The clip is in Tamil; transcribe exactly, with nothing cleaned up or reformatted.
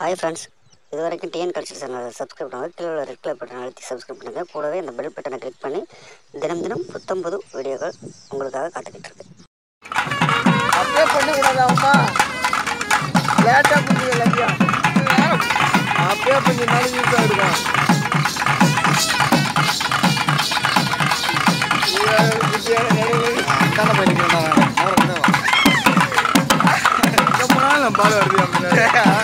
हाय फ्रेंड्स इतनी टीएन कल्चर चैनल सब्सक्राइब पड़ेंगे कीड़े रेड कलर बटन अल्टी सब्सक्राइब पड़ेंगे कूडवे इंद बेल बटन क्लिक पन्नी दिनम दिनम नूत्तोंबது वीडियोக்கள் உங்களுக்காக காத்துக்கிட்டு இருக்கு அப்டேட் பண்ணி விடாதப்பா லேட்டா புடிங்க லக்கியா அப்டேட் பண்ணி நாளைக்கு ஆடுங்க ये ये தான பண்ணிட்டு வந்தாங்க அவரே என்ன பண்ணாலும் பாரு வருது அப்படினா